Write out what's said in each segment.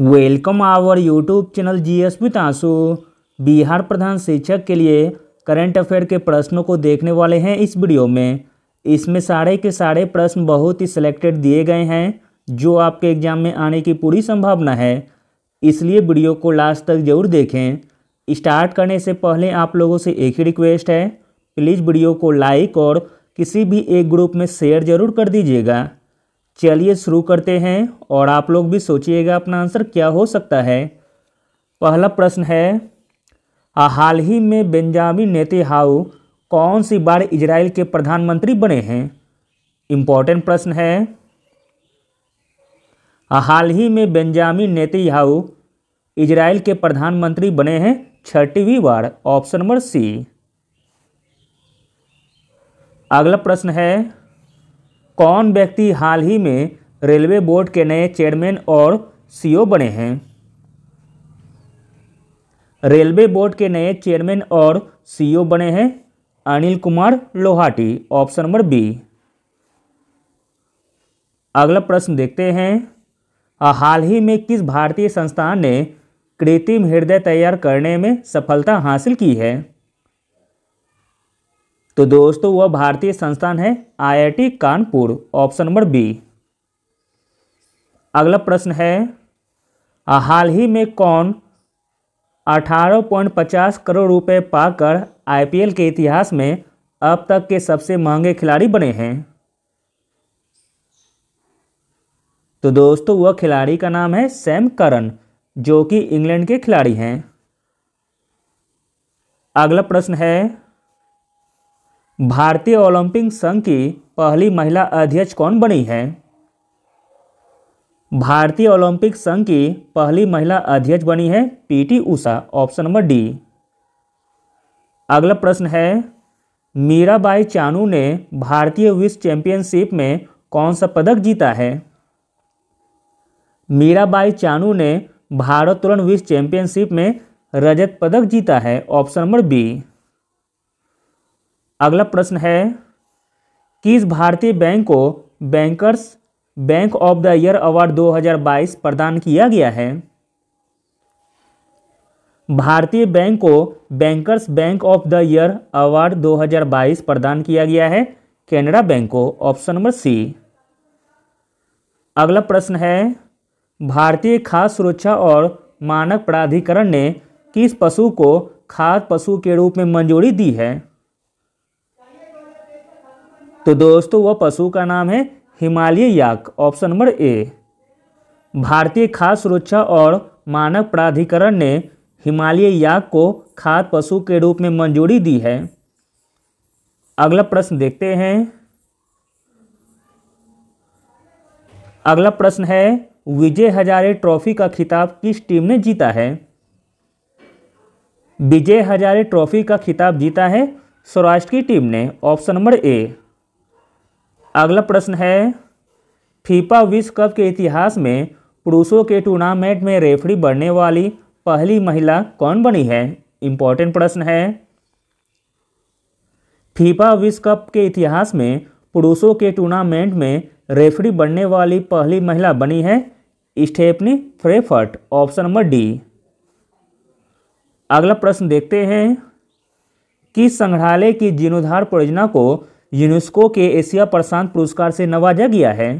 Welcome our YouTube channel GS with आंसू। बिहार प्रधान शिक्षक के लिए करंट अफेयर के प्रश्नों को देखने वाले हैं इस वीडियो में। इसमें सारे के सारे प्रश्न बहुत ही सिलेक्टेड दिए गए हैं जो आपके एग्जाम में आने की पूरी संभावना है, इसलिए वीडियो को लास्ट तक जरूर देखें। स्टार्ट करने से पहले आप लोगों से एक ही रिक्वेस्ट है, प्लीज़ वीडियो को लाइक और किसी भी एक ग्रुप में शेयर जरूर कर दीजिएगा। चलिए शुरू करते हैं और आप लोग भी सोचिएगा अपना आंसर क्या हो सकता है। पहला प्रश्न है, हाल ही में बेंजामिन नेतन्याहू कौन सी बार इजराइल के प्रधानमंत्री बने हैं? इम्पोर्टेंट प्रश्न है। हाल ही में बेंजामिन नेतन्याहू इजराइल के प्रधानमंत्री बने हैं 6वीं बार, ऑप्शन नंबर सी। अगला प्रश्न है, कौन व्यक्ति हाल ही में रेलवे बोर्ड के नए चेयरमैन और सीईओ बने हैं? रेलवे बोर्ड के नए चेयरमैन और सीईओ बने हैं Anil Kumar Lohati, option number B. अगला प्रश्न देखते हैं, हाल ही में किस भारतीय संस्थान ने कृत्रिम हृदय तैयार करने में सफलता हासिल की है? तो दोस्तों वह भारतीय संस्थान है IIT Kanpur, option number B. अगला प्रश्न है, हाल ही में कौन 18.50 करोड़ रुपए पाकर आईपीएल के इतिहास में अब तक के सबसे महंगे खिलाड़ी बने हैं? तो दोस्तों वह खिलाड़ी का नाम है सैम करन, जो कि इंग्लैंड के खिलाड़ी हैं। अगला प्रश्न है, भारतीय ओलंपिक संघ की पहली महिला अध्यक्ष कौन बनी है? भारतीय ओलंपिक संघ की पहली महिला अध्यक्ष बनी है PT Usha, option number D. अगला प्रश्न है, मीराबाई चानू ने भारतीय विश्व चैंपियनशिप में कौन सा पदक जीता है? मीराबाई चानू ने भारोत्तोलन विश्व चैंपियनशिप में रजत पदक जीता है, ऑप्शन नंबर बी। अगला प्रश्न है, किस भारतीय बैंक को bankers bank of the year award 2022 प्रदान किया गया है? भारतीय बैंक को bankers bank of the year award 2022 प्रदान किया गया है केनरा बैंक को, ऑप्शन नंबर सी। अगला प्रश्न है, भारतीय खाद्य सुरक्षा और मानक प्राधिकरण ने किस पशु को खाद्य पशु के रूप में मंजूरी दी है? तो दोस्तों वह पशु का नाम है Himalayan yak, option number A. भारतीय खाद्य सुरक्षा और मानक प्राधिकरण ने हिमालयन याक को खाद्य पशु के रूप में मंजूरी दी है। अगला प्रश्न देखते हैं। अगला प्रश्न है, विजय हजारे ट्रॉफी का खिताब किस टीम ने जीता है? विजय हजारे ट्रॉफी का खिताब जीता है सौराष्ट्र की टीम ने, ऑप्शन नंबर ए। अगला प्रश्न है, फीफा विश्व कप के इतिहास में पुरुषों के टूर्नामेंट में रेफरी बनने वाली पहली महिला कौन बनी है? इम्पोर्टेंट प्रश्न है। फीफा विश्व कप के इतिहास में पुरुषों के टूर्नामेंट में रेफरी बनने वाली पहली महिला बनी है Stephanie Frappart, option number D. अगला प्रश्न देखते हैं, किस संग्रहालय की जीर्णोद्धार परियोजना को यूनेस्को के एशिया प्रशांत पुरस्कार से नवाजा गया है?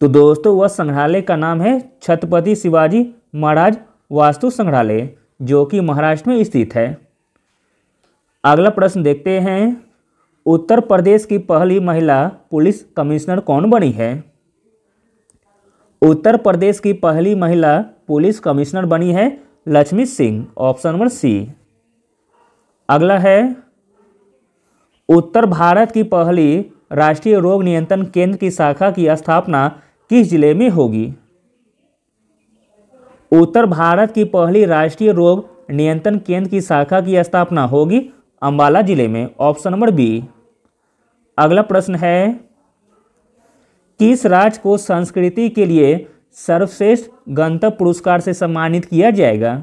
तो दोस्तों वह संग्रहालय का नाम है छत्रपति शिवाजी महाराज वास्तु संग्रहालय, जो कि महाराष्ट्र में स्थित है। अगला प्रश्न देखते हैं, उत्तर प्रदेश की पहली महिला पुलिस कमिश्नर कौन बनी है? उत्तर प्रदेश की पहली महिला पुलिस कमिश्नर बनी है Lakshmi Singh, option number C. अगला है, उत्तर भारत की पहली राष्ट्रीय रोग नियंत्रण केंद्र की शाखा की स्थापना किस जिले में होगी? उत्तर भारत की पहली राष्ट्रीय रोग नियंत्रण केंद्र की शाखा की स्थापना होगी अंबाला जिले में, ऑप्शन नंबर बी। अगला प्रश्न है, किस राज्य को संस्कृति के लिए सर्वश्रेष्ठ गंतव्य पुरस्कार से सम्मानित किया जाएगा?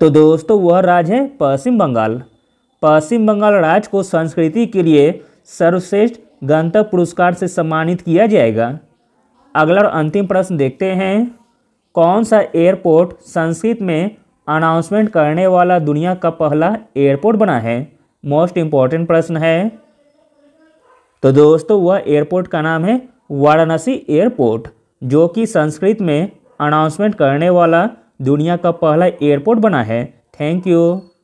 तो दोस्तों वह राज्य है पश्चिम बंगाल। पश्चिम बंगाल राज्य को संस्कृति के लिए सर्वश्रेष्ठ गंतव्य पुरस्कार से सम्मानित किया जाएगा। अगला और अंतिम प्रश्न देखते हैं, कौन सा एयरपोर्ट संस्कृत में अनाउंसमेंट करने वाला दुनिया का पहला एयरपोर्ट बना है? मोस्ट इम्पॉर्टेंट प्रश्न है। तो दोस्तों वह एयरपोर्ट का नाम है वाराणसी एयरपोर्ट, जो कि संस्कृत में अनाउंसमेंट करने वाला दुनिया का पहला एयरपोर्ट बना है। Thank you.